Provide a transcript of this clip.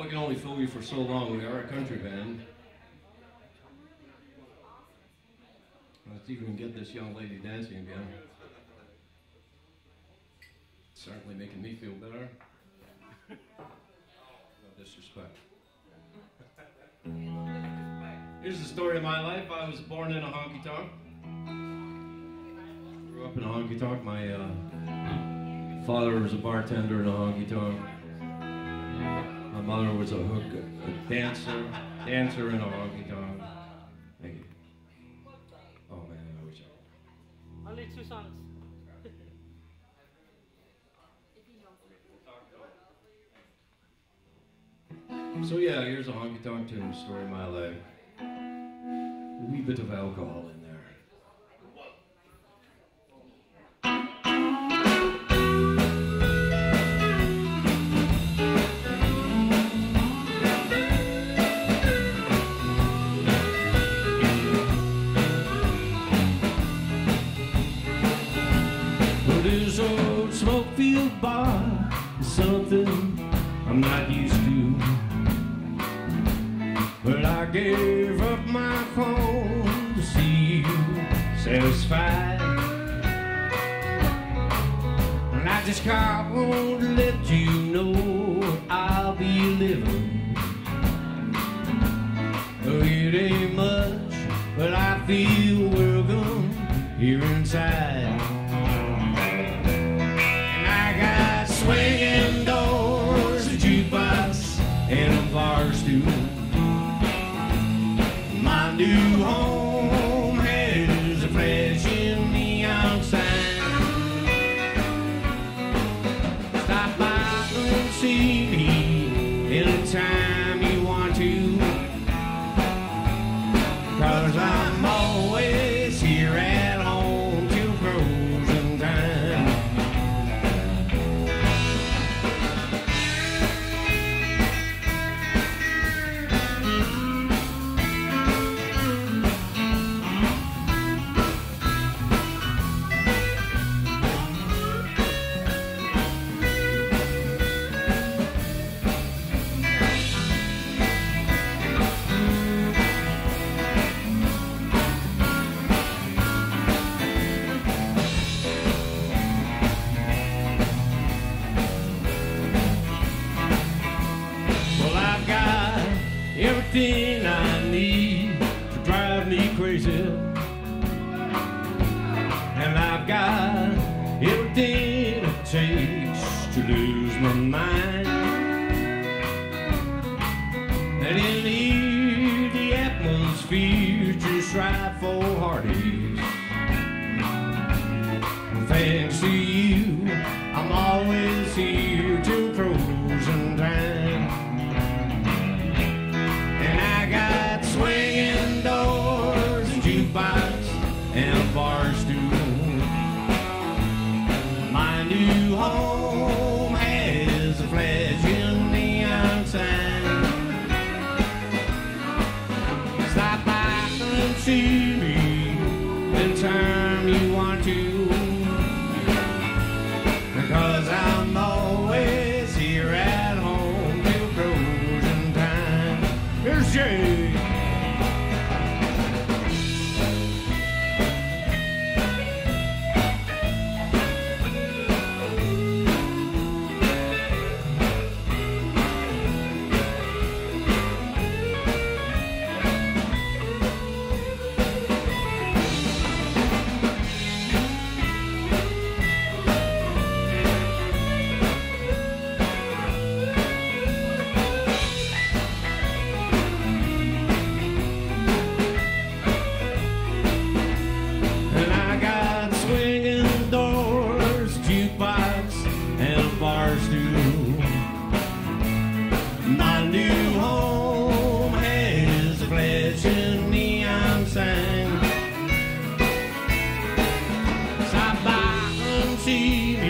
Well, we can only fool you for so long. We are a country band. Let's even get this young lady dancing again. It's certainly making me feel better. No disrespect. Here's the story of my life. I was born in a honky-tonk. Grew up in a honky-tonk. My father was a bartender in a honky-tonk. My mother was a hooker, a dancer in a honky-tonk. Thank you. Oh man, I wish I would. Only two songs. So yeah, here's a honky-tonk tune, story of my life. A wee bit of alcohol in there. Well, this old Smokefield bar is something I'm not used to. But I gave up my phone to see you satisfied, and I just can't let you know I'll be living. Oh, it ain't much, but I feel welcome here inside. And I got swinging doors, a jukebox, and a bar stool. New home has a flashing neon sign. Stop by and see me anytime you want to, 'cause I'm always here at home till closing time. Everything I need to drive me crazy, and I've got everything it takes to lose my mind. And in the air, the atmosphere just right for hearties. Thanks to you, I'm always here till frozen time. Swinging doors, a jukebox, and a bar stool. My new home has a flashing neon sign. Stop by and see me anytime you want to, 'cause I'm always here at home till closing time. Here's Jay. See me